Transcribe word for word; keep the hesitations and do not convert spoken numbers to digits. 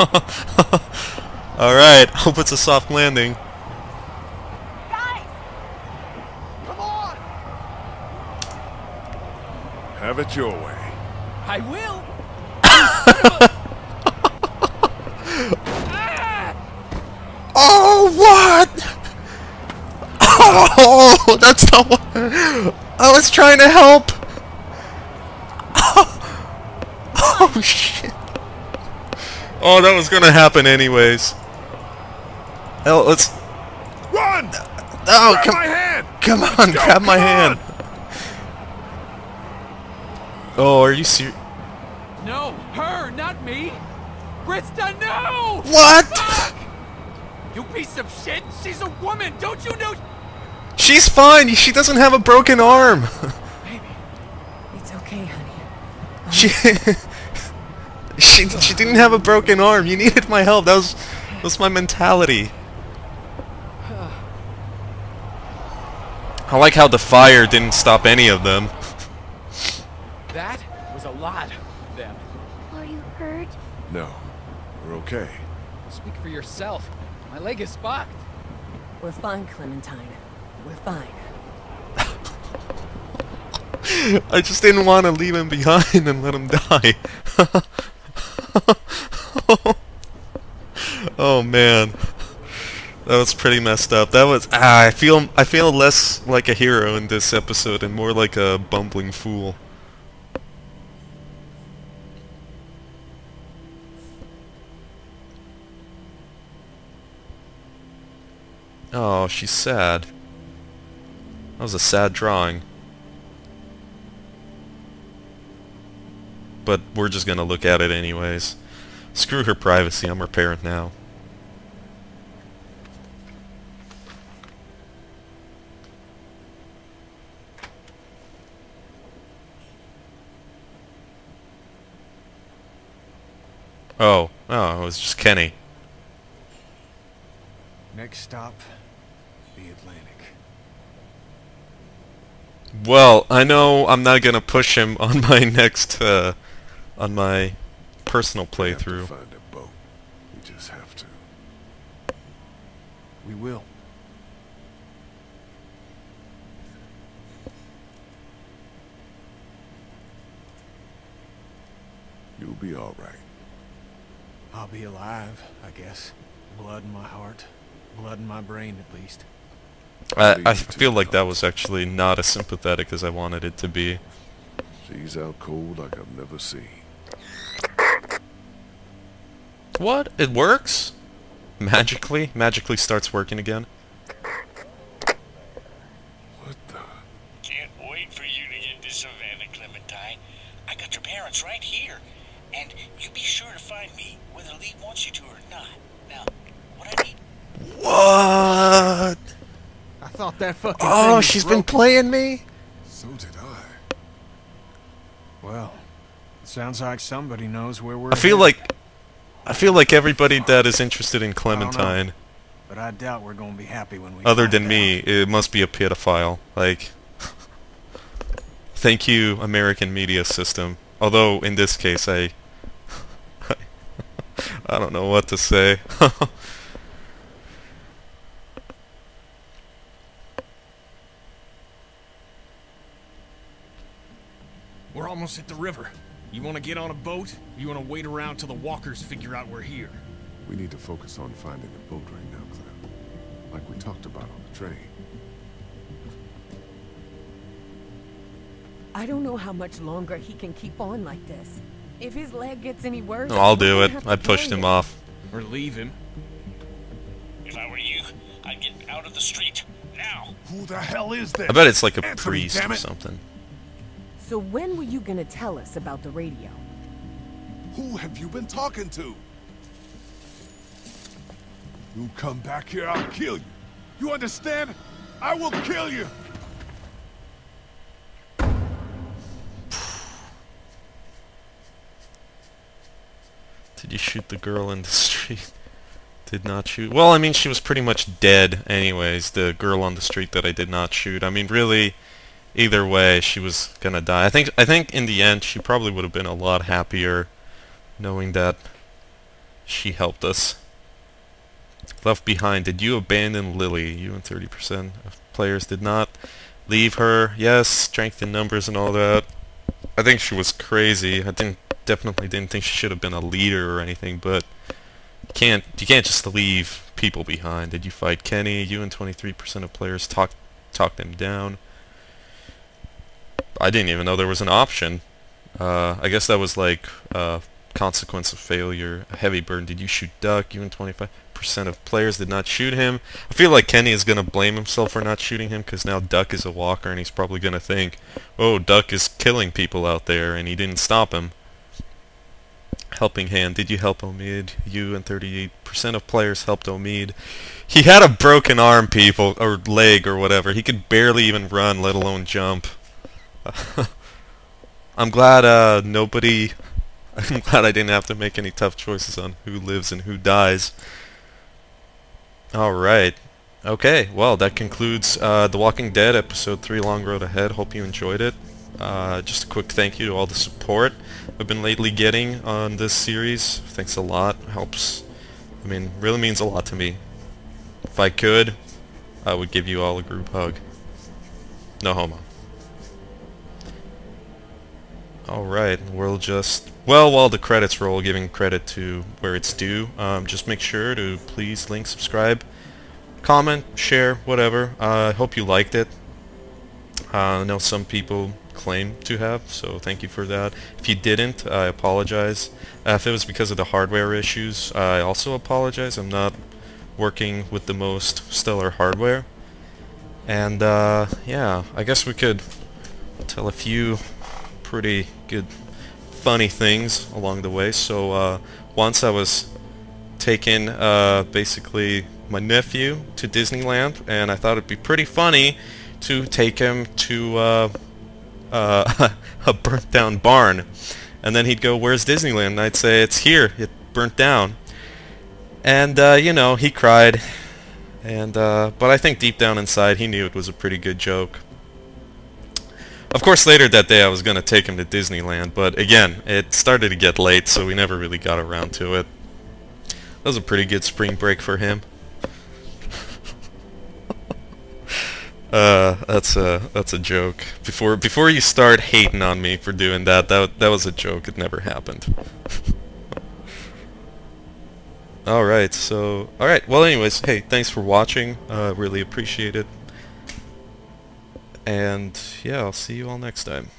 Alright, hope it's a soft landing. Guys! Come on! Have it your way. I will! Oh, what? Oh, that's not what... I was trying to help! Oh, oh shit. Oh, that was gonna happen anyways. Oh, let's... Run! Oh, come, my hand. come on, go, grab my hand! Oh, are you serious? No, her, not me! Krista, no! What? Fuck! You piece of shit! She's a woman, don't you know? She's fine! She doesn't have a broken arm! Baby, it's okay, honey. She, she... She didn't have a broken arm. You needed my help. That was... That was my mentality. I like how the fire didn't stop any of them. That was a lot of them. Are you hurt? No. We're okay. Speak for yourself. My leg is fucked. We're fine, Clementine. We're fine. I just didn't want to leave him behind and let him die. Oh man, that was pretty messed up. That was ah, I feel I feel less like a hero in this episode and more like a bumbling fool. Oh, she's sad. That was a sad drawing. But we're just gonna look at it anyways. Screw her privacy, I'm her parent now. Oh, oh, it was just Kenny. Next stop, the Atlantic. Well, I know I'm not gonna push him on my next, uh, on my personal playthrough. We have to find a boat. We just have to. We will. You'll be all right. I'll be alive, I guess. Blood in my heart, blood in my brain, at least. I, I feel like that was actually not as sympathetic as I wanted it to be. She's out cold like I've never seen. What? It works? Magically? Magically starts working again? What the? Can't wait for you to get to Savannah, Clementine. I got your parents right here. And you be sure to find me, whether Lee wants you to or not. Now, what I need... What? I thought that fucking Oh, thing was she's broken. Been playing me? So did I. Well, it sounds like somebody knows where we're I feel at. like I feel like everybody that is interested in Clementine, I know, but I doubt we're going to be happy when we Other than out. me, it must be a pedophile. Like Thank you, American media system. Although in this case I I don't know what to say. We're almost at the river. You want to get on a boat? Or you want to wait around till the walkers figure out we're here? We need to focus on finding a boat right now, Clem. Like we talked about on the train. I don't know how much longer he can keep on like this. If his leg gets any worse... No, I'll do it. I pushed him off. Or leave him. If I were you, I'd get out of the street. Now! Who the hell is this? I bet it's like a Anthony, priest or something. So when were you gonna tell us about the radio? Who have you been talking to? You come back here, I'll kill you. You understand? I will kill you! Did you shoot the girl in the street? Did not shoot. Well, I mean, she was pretty much dead anyways, the girl on the street that I did not shoot. I mean, really... Either way, she was gonna die. I think I think in the end she probably would have been a lot happier knowing that She helped us. Left behind. Did you abandon Lily? You and thirty percent of players did not leave her. Yes, strength in numbers and all that. I think she was crazy. I didn't, definitely didn't think she should have been a leader or anything, but you can't, you can't just leave people behind. Did you fight Kenny? You and twenty-three percent of players talked talked them down. I didn't even know there was an option. Uh, I guess that was like uh, consequence of failure. A heavy burden. Did you shoot Duck? You and twenty-five percent of players did not shoot him. I feel like Kenny is going to blame himself for not shooting him because now Duck is a walker and he's probably going to think, oh, Duck is killing people out there and he didn't stop him. Helping hand. Did you help Omid? You and thirty-eight percent of players helped Omid. He had a broken arm, people, or leg or whatever. He could barely even run, let alone jump. I'm glad uh, nobody... I'm glad I didn't have to make any tough choices on who lives and who dies. Alright. Okay, well, that concludes uh, The Walking Dead, Episode three, Long Road Ahead. Hope you enjoyed it. Uh, just a quick thank you to all the support I've been lately getting on this series. Thanks a lot. Helps. I mean, really means a lot to me. If I could, I would give you all a group hug. No homo. Alright, we'll just... Well, while the credits roll, giving credit to where it's due, um, just make sure to please link, subscribe, comment, share, whatever. I uh, hope you liked it. Uh, I know some people claim to have, so thank you for that. If you didn't, I apologize. Uh, if it was because of the hardware issues, I also apologize. I'm not working with the most stellar hardware. And, uh, yeah, I guess we could tell a few pretty good... funny things along the way. So uh, once I was taking uh, basically my nephew to Disneyland, and I thought it'd be pretty funny to take him to uh, uh, a burnt down barn, and then he'd go, "Where's Disneyland?" And I'd say, "It's here, it burnt down," and uh, you know, he cried, and uh, but I think deep down inside he knew it was a pretty good joke. Of course, later that day I was going to take him to Disneyland, but again, it started to get late, so we never really got around to it. That was a pretty good spring break for him. uh, that's a that's a joke. Before before you start hating on me for doing that, that that was a joke. It never happened. all right, so all right. Well, anyways, hey, thanks for watching. Uh, really appreciate it. And yeah, I'll see you all next time.